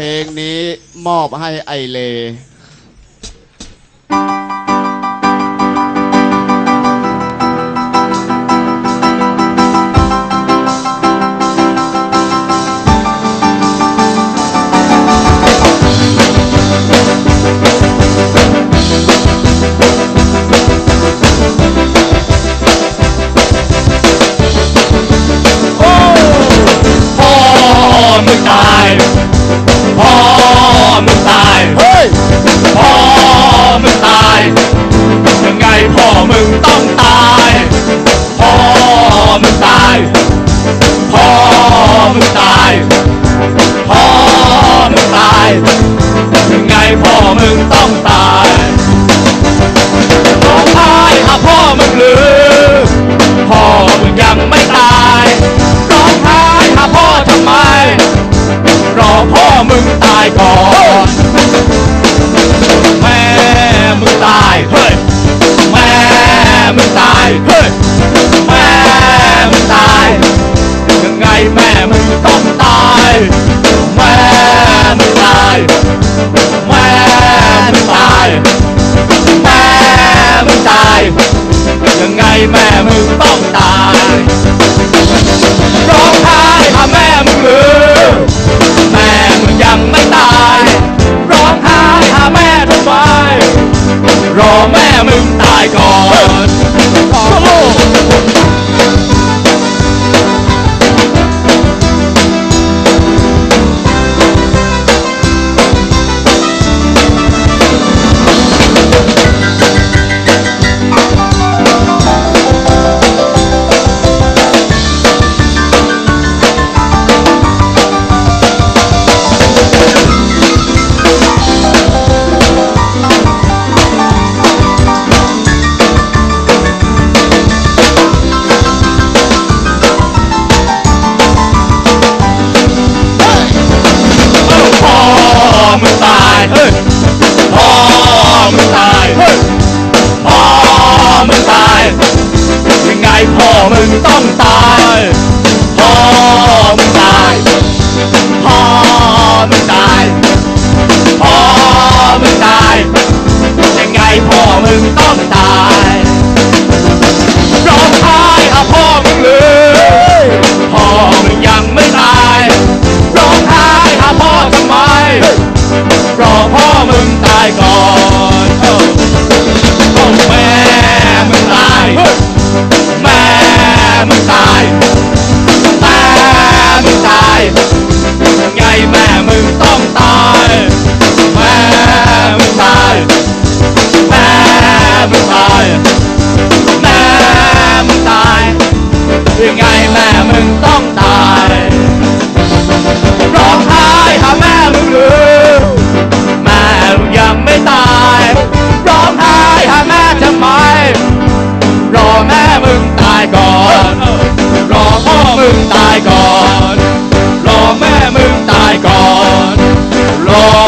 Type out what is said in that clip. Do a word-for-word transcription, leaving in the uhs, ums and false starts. เพลงนี้มอบให้ไอเลรอแม่มึงตายก่อนรอแม่มึงตายก่อนรอ